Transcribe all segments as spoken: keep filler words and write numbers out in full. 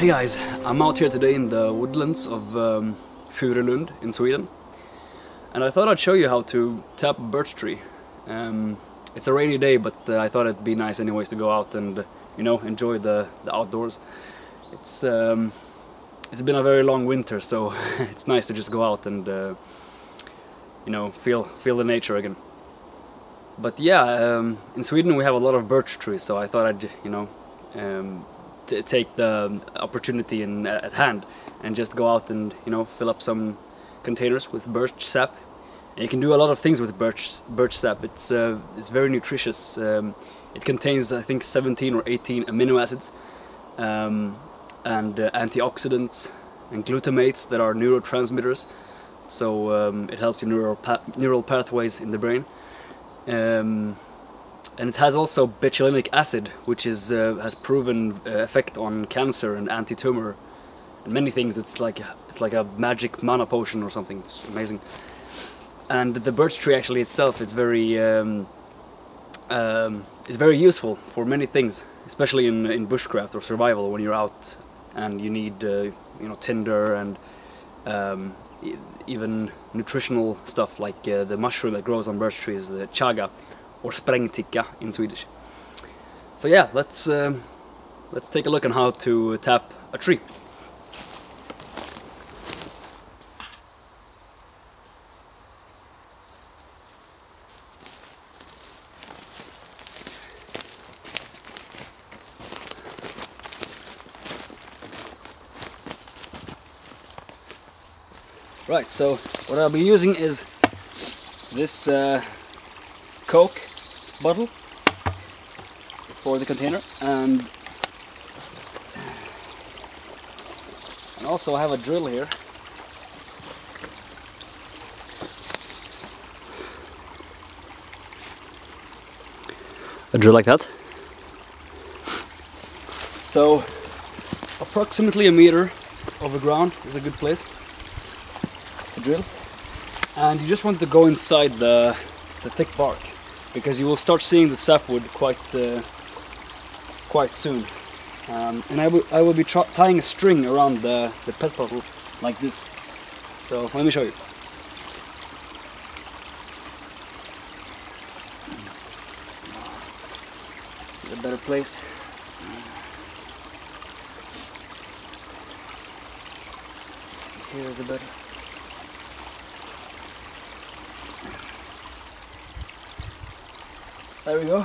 Hey guys, I'm out here today in the woodlands of um, Furulund in Sweden, and I thought I'd show you how to tap a birch tree. Um, it's a rainy day, but uh, I thought it'd be nice anyways to go out and, you know, enjoy the, the outdoors. It's um, it's been a very long winter, so it's nice to just go out and uh, you know feel feel the nature again. But yeah, um, in Sweden we have a lot of birch trees, so I thought I'd you know. Um, take the opportunity in, at hand and just go out and you know fill up some containers with birch sap. And you can do a lot of things with birch birch sap. It's uh, it's very nutritious. Um, it contains, I think, seventeen or eighteen amino acids um, and uh, antioxidants and glutamates that are neurotransmitters. So um, it helps your neural pa neural pathways in the brain. Um, And it has also betulinic acid, which is uh, has proven uh, effect on cancer and anti-tumor and many things. It's like it's like a magic mana potion or something. It's amazing. And the birch tree actually itself is very um, um, it's very useful for many things, especially in in bushcraft or survival when you're out and you need uh, you know tinder and um, even nutritional stuff like uh, the mushroom that grows on birch trees, the chaga. Or sprängticka in Swedish. So yeah, let's um, let's take a look on how to tap a tree. Right. So what I'll be using is this uh, Coke bottle for the container, and and also I have a drill here. A drill like that. So approximately a meter over ground is a good place to drill, and you just want to go inside the the thick bark, because you will start seeing the sapwood quite uh, quite soon. Um, and I will, I will be tying a string around the, the pet bottle like this. So let me show you. Is a better place. Here's a better. There we go.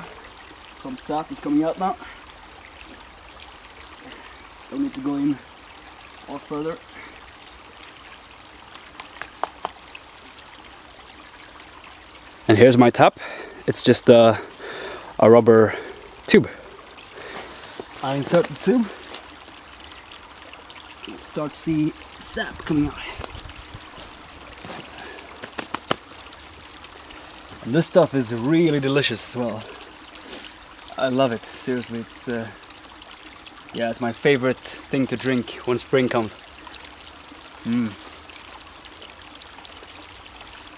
Some sap is coming out now. Don't need to go in all further. And here's my tap. It's just a, a rubber tube. I insert the tube. You'll start to see sap coming out. This stuff is really delicious as well. I love it, seriously. It's uh, yeah, it's my favorite thing to drink when spring comes. Mm.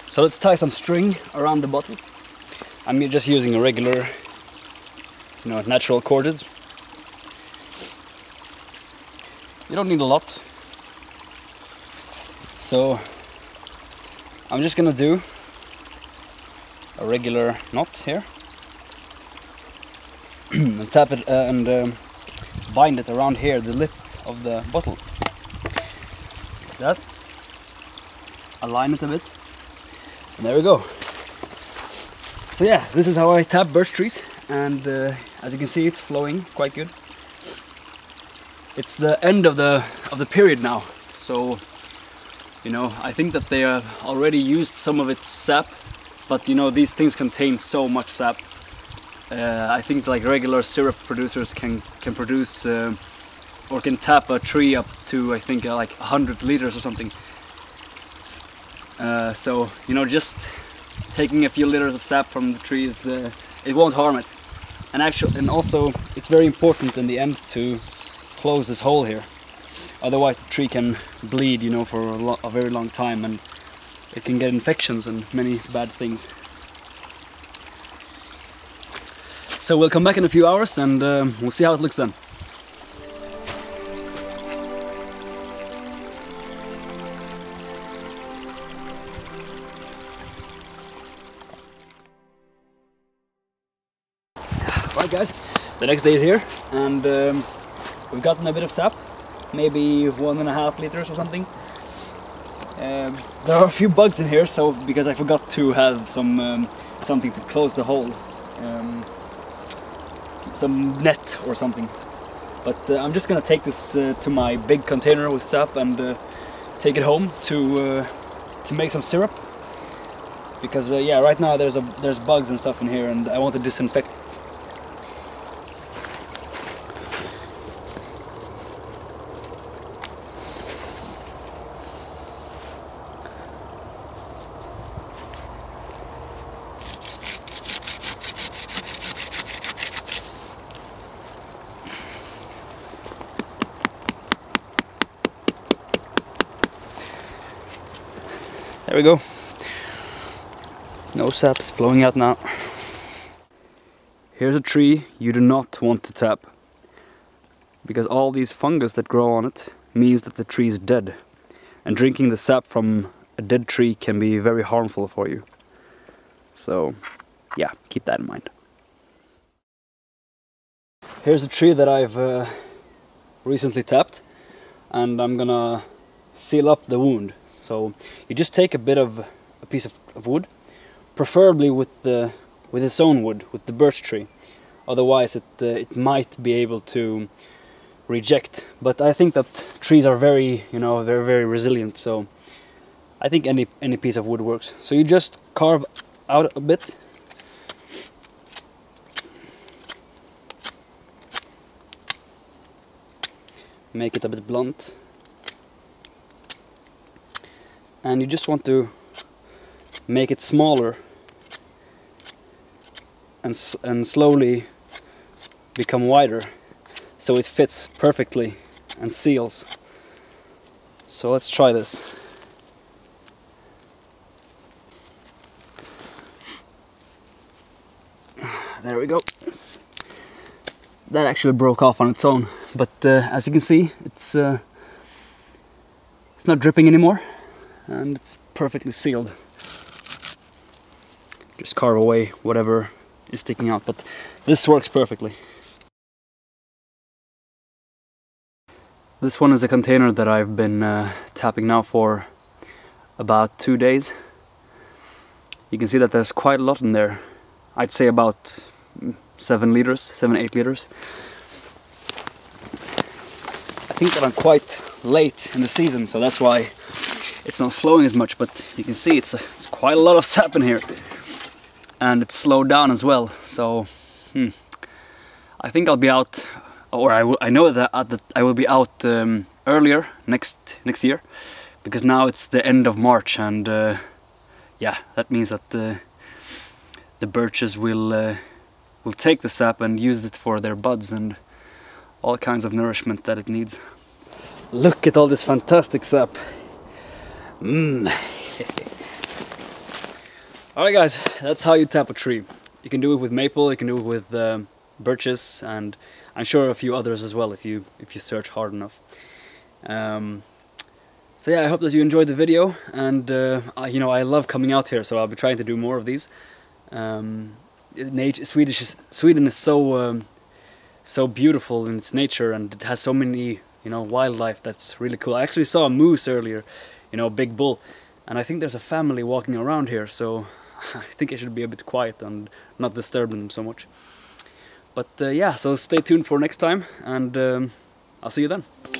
So let's tie some string around the bottle. I'm just using a regular, you know, natural cordage. You don't need a lot. So I'm just gonna do a regular knot here and tap it uh, and um, bind it around here, the lip of the bottle, like that. Align it a bit, and there we go. So yeah, this is how I tap birch trees, and uh, as you can see, it's flowing quite good. It's the end of the of the period now, so you know I think that they have already used some of its sap. But you know, these things contain so much sap. Uh, I think like regular syrup producers can can produce uh, or can tap a tree up to, I think, uh, like one hundred liters or something. Uh, so you know, just taking a few liters of sap from the trees, uh, it won't harm it. And actually, and also, it's very important in the end to close this hole here. Otherwise, the tree can bleed, you know, for a, lo a very long time, and it can get infections and many bad things. So we'll come back in a few hours and uh, we'll see how it looks then. right, guys, the next day is here, and um, we've gotten a bit of sap, maybe one and a half liters or something. Um, there are a few bugs in here, so because I forgot to have some um, something to close the hole, um, some net or something. But uh, I'm just gonna take this uh, to my big container with sap and uh, take it home to uh, to make some syrup. Because uh, yeah, right now there's a there's bugs and stuff in here, and I want to disinfect it. There we go. No sap is flowing out now. Here's a tree you do not want to tap, because all these fungus that grow on it means that the tree is dead, and drinking the sap from a dead tree can be very harmful for you. So yeah, keep that in mind. Here's a tree that I've uh, recently tapped, and I'm gonna seal up the wound. So you just take a bit of a piece of, of wood, preferably with the with its own wood, with the birch tree. Otherwise, it uh, it might be able to reject. But I think that trees are very, you know, they're very resilient. So I think any any piece of wood works. So you just carve out a bit. Make it a bit blunt. And you just want to make it smaller. And, and slowly become wider, so it fits perfectly and seals. So let's try this. There we go. That actually broke off on its own, but uh, as you can see, it's uh, it's not dripping anymore, and it's perfectly sealed. Just carve away whatever is sticking out, but this works perfectly. This one is a container that I've been uh, tapping now for about two days. You can see that there's quite a lot in there. I'd say about seven liters, seven, eight liters. I think that I'm quite late in the season, so that's why it's not flowing as much, but you can see it's, a, it's quite a lot of sap in here. And it's slowed down as well, so hmm, I think I'll be out, or I, will, I know that, uh, that I will be out um, earlier next next year, because now it's the end of March, and uh, yeah, that means that uh, the birches will uh, will take the sap and use it for their buds and all kinds of nourishment that it needs. Look at all this fantastic sap. Mmm. Alright guys, that's how you tap a tree. You can do it with maple, you can do it with um, birches, and I'm sure a few others as well if you if you search hard enough. Um, so yeah, I hope that you enjoyed the video, and uh, I, you know, I love coming out here, so I'll be trying to do more of these. Um, nature, Swedish is, Sweden is so um, so beautiful in its nature, and it has so many, you know, wildlife that's really cool. I actually saw a moose earlier, you know, a big bull, and I think there's a family walking around here, so I think I should be a bit quiet and not disturb them so much. But uh, yeah, so stay tuned for next time, and um, I'll see you then.